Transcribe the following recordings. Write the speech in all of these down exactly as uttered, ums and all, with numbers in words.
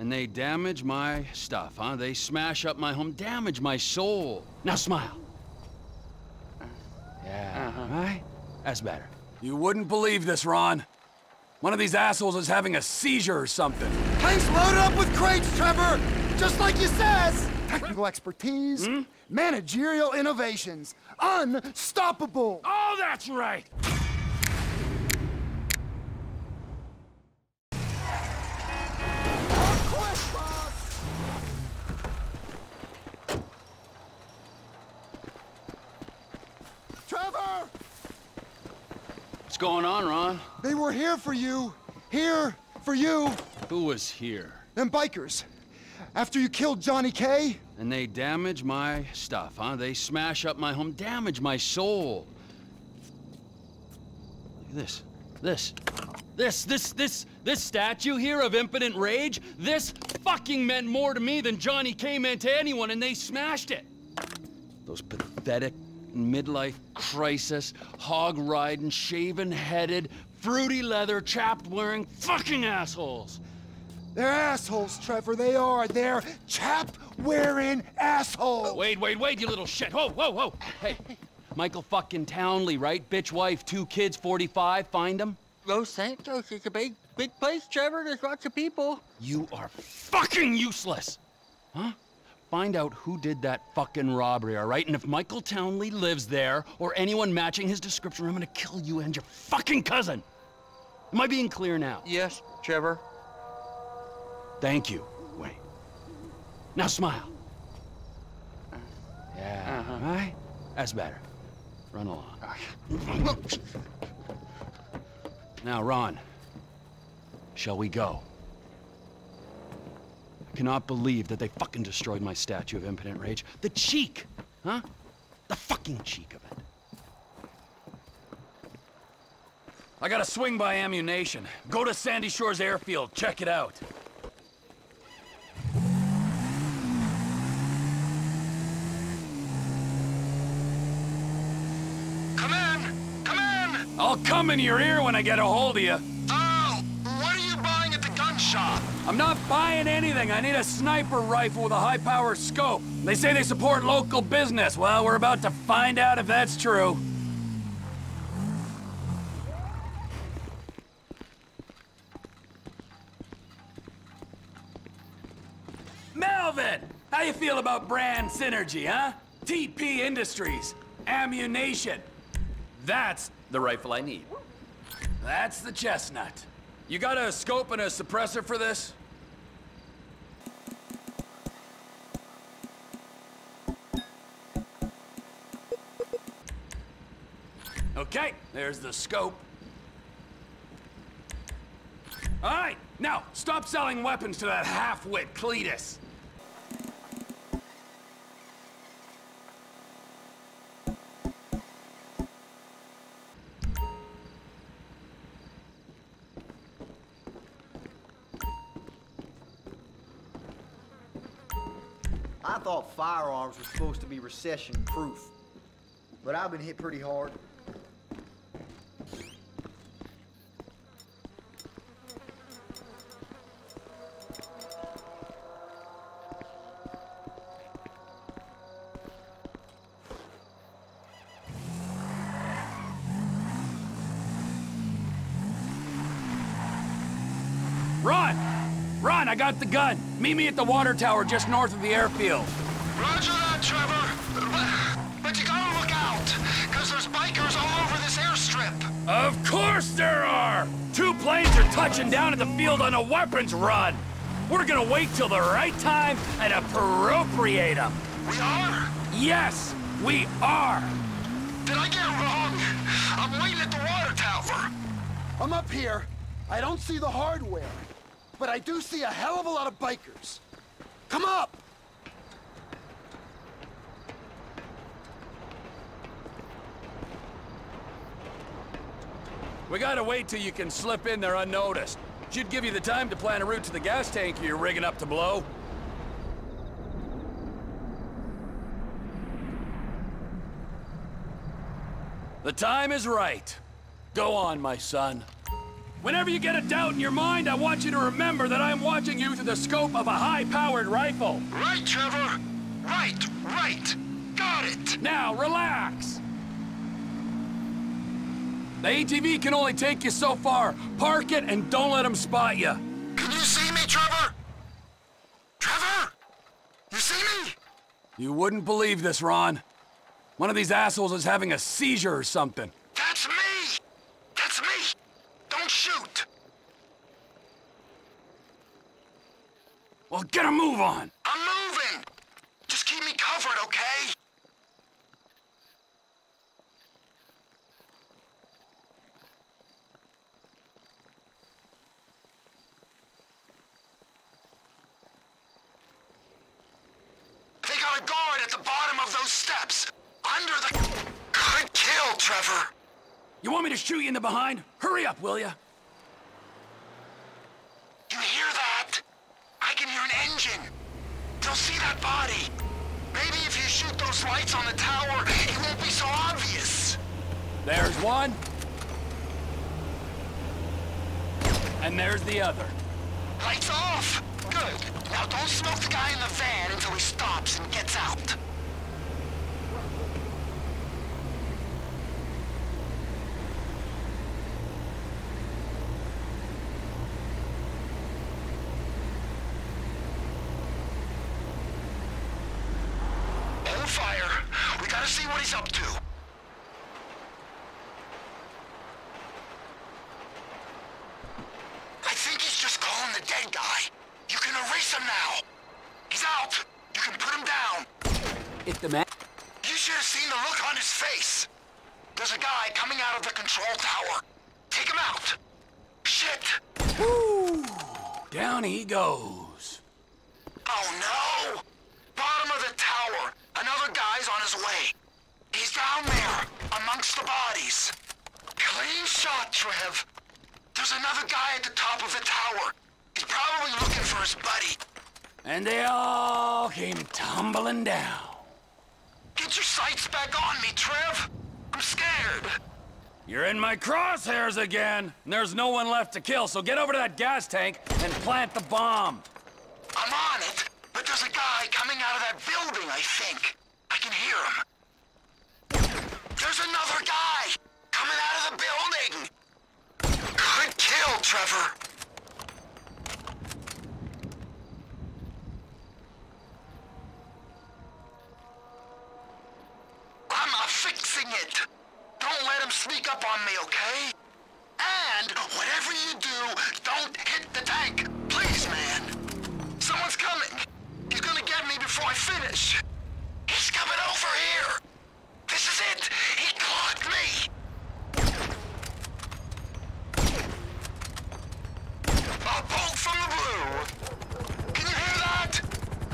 And they damage my stuff, huh? They smash up my home, damage my soul. Now smile. Yeah, uh-huh. Right? That's better. You wouldn't believe this, Ron. One of these assholes is having a seizure or something. Tanks loaded up with crates, Trevor! Just like you says! Technical expertise, hmm? managerial innovations, unstoppable! Oh, that's right! Trevor! What's going on, Ron? They were here for you. Here for you. Who was here? Them bikers. After you killed Johnny K. And they damage my stuff, huh? They smash up my home, damage my soul. Look at this. This. This, this, this, this statue here of impotent rage, this fucking meant more to me than Johnny K meant to anyone, and they smashed it. Those pathetic midlife crisis, hog-riding, shaven-headed, fruity leather, chapped-wearing fucking assholes. They're assholes, Trevor, they are. They're chapped-wearing assholes. Wait, wait, wait, you little shit. Whoa, whoa, whoa. Hey, Michael fucking Townley, right? Bitch wife, two kids, forty-five, find them. Los Santos is a big, big place, Trevor. There's lots of people. You are fucking useless. Huh? Find out who did that fucking robbery, all right? And if Michael Townley lives there, or anyone matching his description, I'm gonna kill you and your fucking cousin. Am I being clear now? Yes, Trevor. Thank you. Wait. Now smile. Yeah, uh-huh. All right? That's better. Run along. Now, Ron, shall we go? Cannot believe that they fucking destroyed my statue of impotent rage. The cheek, huh? The fucking cheek of it. I gotta swing by Ammu-Nation. Go to Sandy Shores Airfield, check it out. Come in, come in! I'll come in your ear when I get a hold of you. I'm not buying anything. I need a sniper rifle with a high-power scope. They say they support local business. Well, we're about to find out if that's true. Melvin! How you feel about brand synergy, huh? T P Industries, Ammu-Nation. That's the rifle I need. That's the chestnut. You got a scope and a suppressor for this? Okay, there's the scope. All right, now, stop selling weapons to that half-wit Cletus. I thought firearms were supposed to be recession-proof, but I've been hit pretty hard. Run! Ron, I got the gun. Meet me at the water tower just north of the airfield. Roger that, Trevor. But, but you gotta look out, because there's bikers all over this airstrip. Of course there are! Two planes are touching down at the field on a weapons run. We're gonna wait till the right time and appropriate them. We are? Yes, we are. Did I get it wrong? I'm waiting at the water tower. I'm up here. I don't see the hardware. But I do see a hell of a lot of bikers. Come up! We gotta wait till you can slip in there unnoticed. Should give you the time to plan a route to the gas tank you're rigging up to blow. The time is right. Go on, my son. Whenever you get a doubt in your mind, I want you to remember that I'm watching you through the scope of a high-powered rifle. Right, Trevor. Right, right. Got it. Now, relax. The A T V can only take you so far. Park it and don't let them spot you. Can you see me, Trevor? Trevor? You see me? You wouldn't believe this, Ron. One of these assholes is having a seizure or something. That's me! That's me! Don't shoot! Well, get a move on! I'm moving! Just keep me covered, okay? They got a guard at the bottom of those steps! Under the... Good kill, Trevor! You want me to shoot you in the behind? Hurry up, will ya? You hear that? I can hear an engine. They'll see that body. Maybe if you shoot those lights on the tower, it won't be so obvious. There's one. And there's the other. Lights off! Good. Now don't smoke the guy in the van until he stops and gets out. Up to. I think he's just calling the dead guy. You can erase him now. He's out. You can put him down. If the man... You should have seen the look on his face. There's a guy coming out of the control tower. Take him out. Shit. Woo! Down he goes. Oh no! Bottom of the tower. Another guy's on his way. He's down there, amongst the bodies. Clean shot, Trev. There's another guy at the top of the tower. He's probably looking for his buddy. And they all came tumbling down. Get your sights back on me, Trev. I'm scared. You're in my crosshairs again. And there's no one left to kill, so get over to that gas tank and plant the bomb. I'm on it, but there's a guy coming out of that building, I think. I can hear him. There's another guy! Coming out of the building! Good kill, Trevor! I'm fixing it! Don't let him sneak up on me, okay? And whatever you do, don't hit the tank! Please, man! Someone's coming! He's gonna get me before I finish! He's coming over here! This is it! He clocked me! A bolt from the blue! Can you hear that?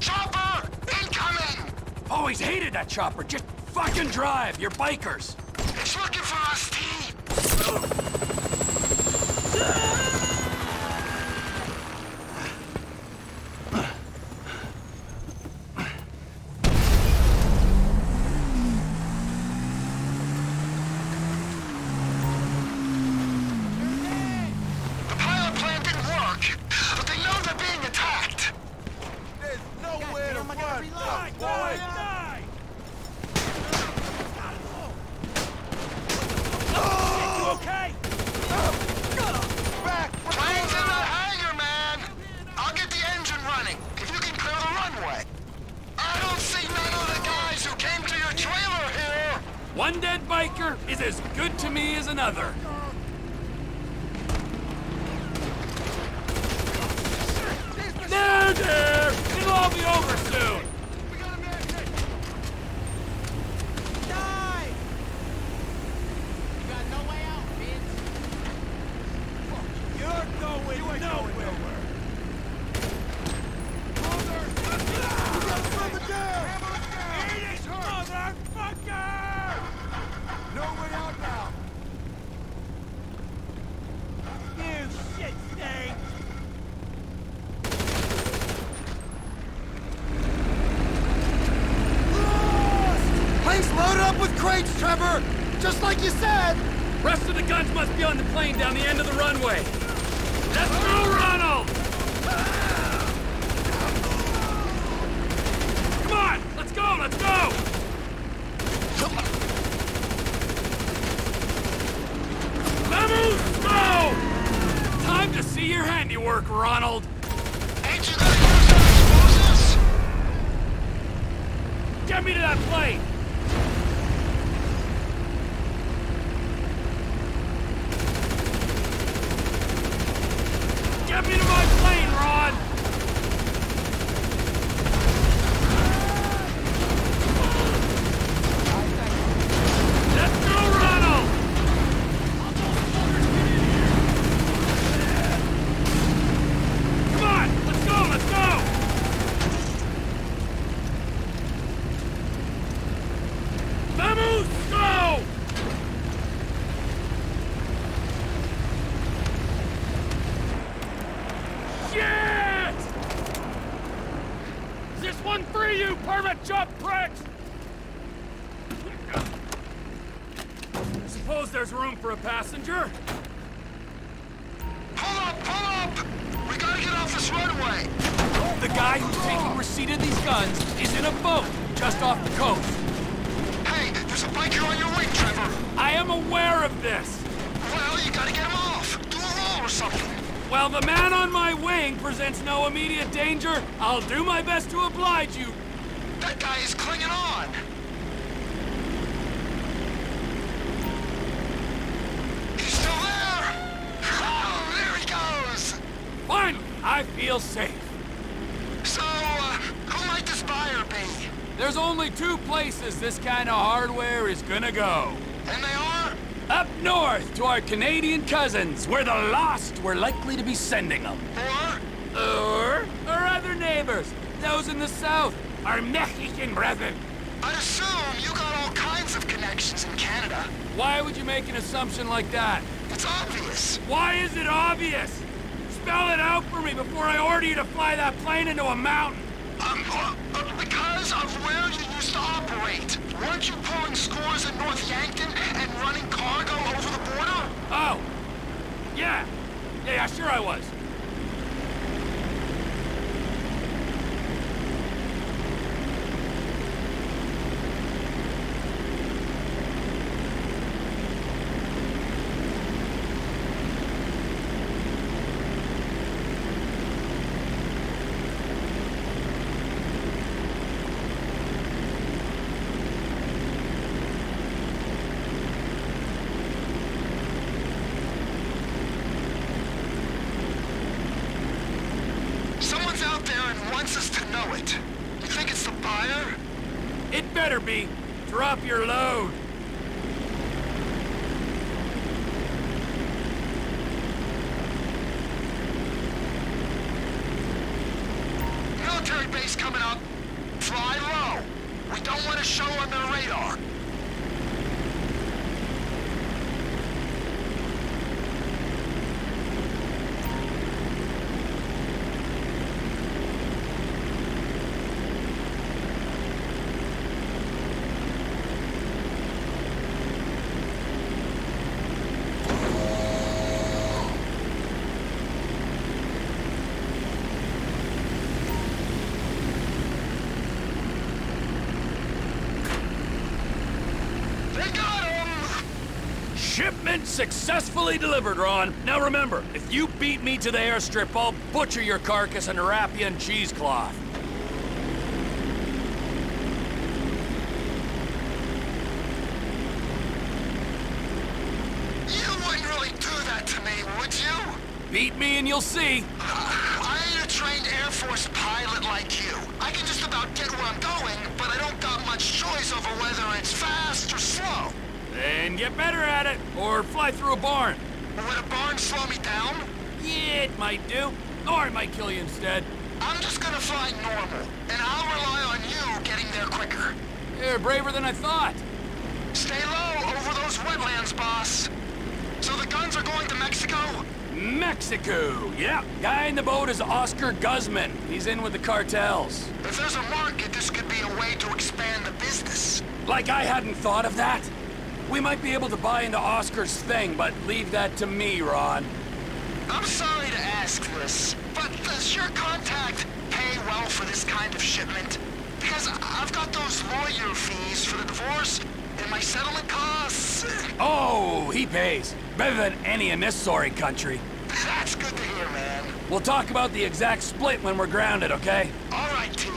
Chopper! Incoming! Always hated that chopper! Just fucking drive! You're bikers! It's looking for us, T! One dead biker is as good to me as another. There, there! It'll all be over soon! Die! You got no way out, bitch. You're going you ain't nowhere. Nowhere. Mother! You got something there! It is her! Motherfucker! No way out now! You shit snake! Lost! Please load up with crates, Trevor! Just like you said! Rest of the guns must be on the plane down the end of the runway. Let's go, Ronald! Come on! Let's go! Let's go! Time to see your handiwork, Ronald! Ain't you gonna use our explosives? Get me to that plane! Get me to my plane, Ron! Passenger? Pull up! Pull up! We gotta get off this runway! The guy who's taking receipt of these guns is in a boat just off the coast. Hey, there's a biker on your wing, Trevor! I am aware of this! Well, you gotta get him off! Do a roll or something! Well, the man on my wing presents no immediate danger. I'll do my best to oblige you. That guy is clinging on! I feel safe. So, uh, who might this buyer be? There's only two places this kind of hardware is gonna go. And they are? Up north, to our Canadian cousins, where the lost we're likely to be sending them. Or? Or our other neighbors, those in the south, our Mexican brethren. I'd assume you got all kinds of connections in Canada. Why would you make an assumption like that? It's obvious. Why is it obvious? Spell it out for me before I order you to fly that plane into a mountain! Um, uh, uh, because of where you used to operate. Weren't you pulling scores in North Yankton and running cargo over the border? Oh. Yeah. Yeah, yeah, sure I was. Drop your load! Military base coming up. Fly low. We don't want to show on their radar. Shipment successfully delivered, Ron. Now remember, if you beat me to the airstrip, I'll butcher your carcass and wrap you in cheesecloth. You wouldn't really do that to me, would you? Beat me and you'll see. Uh, I ain't a trained Air Force pilot like you. I can just about get where I'm going, but I don't got much choice over whether it's fast or slow. Then get better at it, or fly through a barn. Would a barn slow me down? Yeah, it might do. Or it might kill you instead. I'm just gonna fly normal, and I'll rely on you getting there quicker. You're braver than I thought. Stay low over those wetlands, boss. So the guns are going to Mexico? Mexico, yeah. Guy in the boat is Oscar Guzman. He's in with the cartels. If there's a market, this could be a way to expand the business. Like I hadn't thought of that. We might be able to buy into Oscar's thing, but leave that to me, Ron. I'm sorry to ask this, but does your contact pay well for this kind of shipment? Because I've got those lawyer fees for the divorce and my settlement costs. Oh, he pays. Better than any in this sorry country. That's good to hear, man. We'll talk about the exact split when we're grounded, okay? All right, T.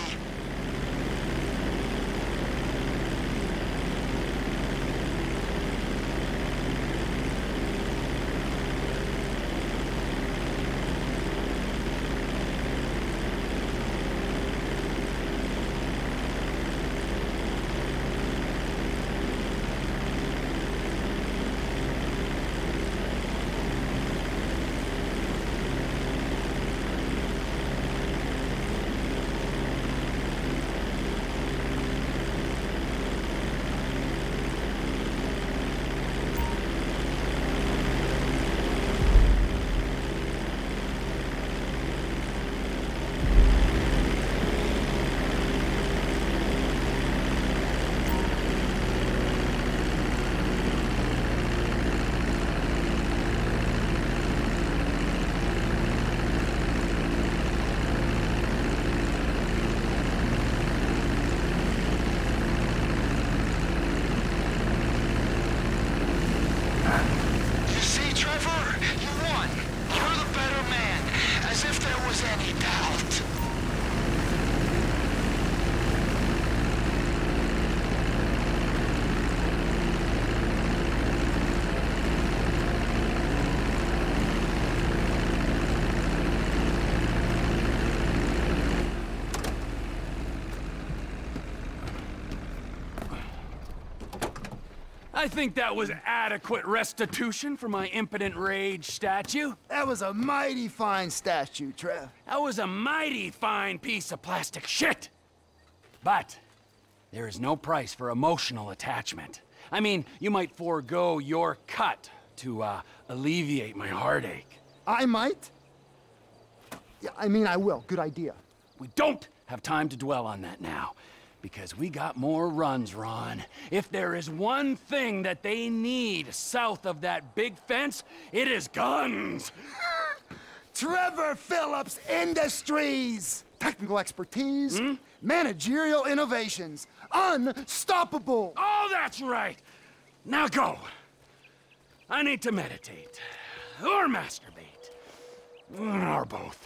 I think that was adequate restitution for my impotent rage statue. That was a mighty fine statue, Trev. That was a mighty fine piece of plastic shit. But there is no price for emotional attachment. I mean, you might forego your cut to uh, alleviate my heartache. I might? Yeah, I mean, I will. Good idea. We don't have time to dwell on that now. Because we got more runs, Ron. If there is one thing that they need south of that big fence, it is guns! Trevor Phillips Industries! Technical expertise, hmm? managerial innovations, unstoppable! Oh, that's right! Now go. I need to meditate, or masturbate, or both.